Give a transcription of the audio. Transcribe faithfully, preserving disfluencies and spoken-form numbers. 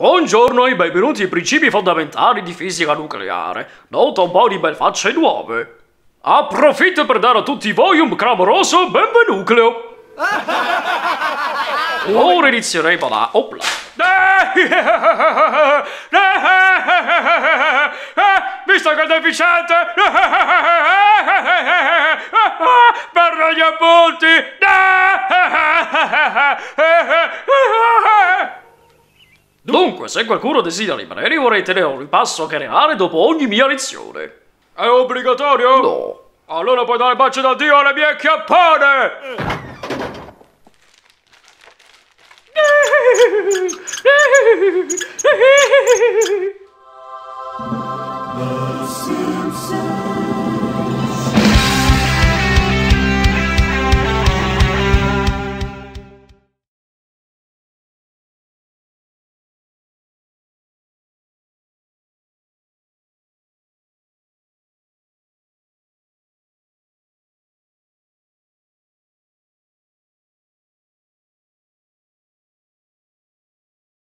Buongiorno e benvenuti ai principi fondamentali di fisica nucleare. Nota un po' di bel facce nuove. Approfitto per dare a tutti voi un clamoroso benvenucleo. Ora inizieremo da... Opla. Visto che è deficiente... Per gli appunti... Dunque, se qualcuno desidera rimanere, vorrei tenere un ripasso generale dopo ogni mia lezione. È obbligatorio? No. Allora puoi dare bacio d'addio alle mie chiappone!